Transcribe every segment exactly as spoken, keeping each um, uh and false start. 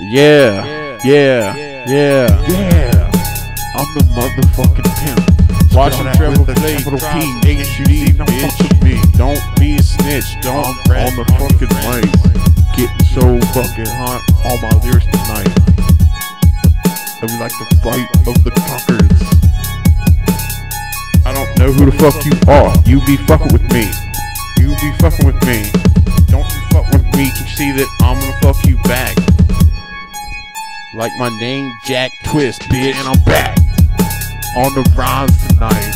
Yeah, yeah, yeah, yeah, yeah. I'm the motherfucking pimp. Watch him travel the capital P, H U D, bitch. Don't be a snitch, don't on the fucking lane. Getting so fucking hot, all my lyrics tonight. And we like the fight of the cockers. I don't know who the fuck you are, you be fucking with me. You be fucking with me. Don't you fuck with me, you see that I'm gonna fuck you back. Like my name, Jack Twist, bitch, and I'm back on the rise tonight.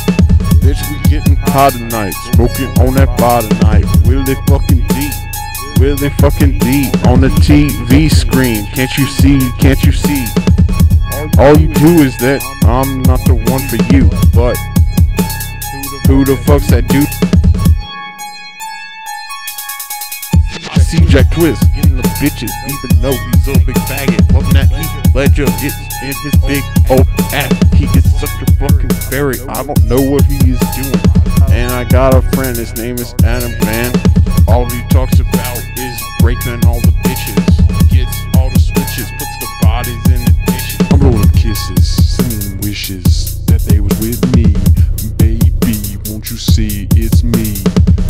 Bitch, we getting high tonight, smoking on that bar tonight. Really fucking deep, really fucking deep on the T V screen. Can't you see? Can't you see? All you do is that I'm not the one for you, but who the fuck's that dude? I see Jack Twist getting the bitches, even though he's a big faggot. Loving that Heath Ledger gets in his big old ass. He is such a fucking fairy. I don't know what he is doing. And I got a friend, his name is Adam, man. All he talks about is breaking all the bitches. Gets all the switches, puts the bodies in the dishes. I'm rolling kisses, sending them wishes that they was with me. Baby, won't you see it's me?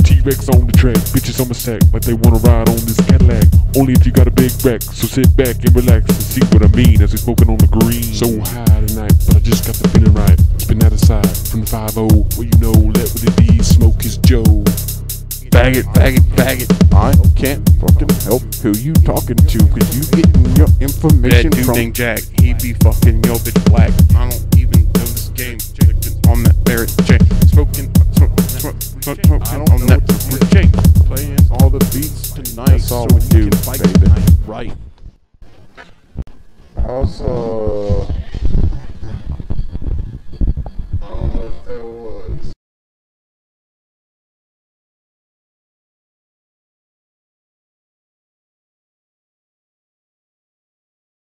T-Rex on the track, bitches on my sack, but they wanna ride on this Cadillac. Only if you got a big rack, so sit back and relax and see what I mean as we smoking on the green. So high tonight, but I just got the feeling right. Spin out of sight from the five oh, well you know, let what it be, smoke is Joe. Faggot, faggot, faggot. I can't fucking help who you talking to, cause you getting your information from that dude named Jack. He be fucking your bitch black. I don't even know this game. On that ferret chain, smoking, smoking, smoking on that ferret chain. Playing all the beats tonight, that's all we do, baby. Right. Also.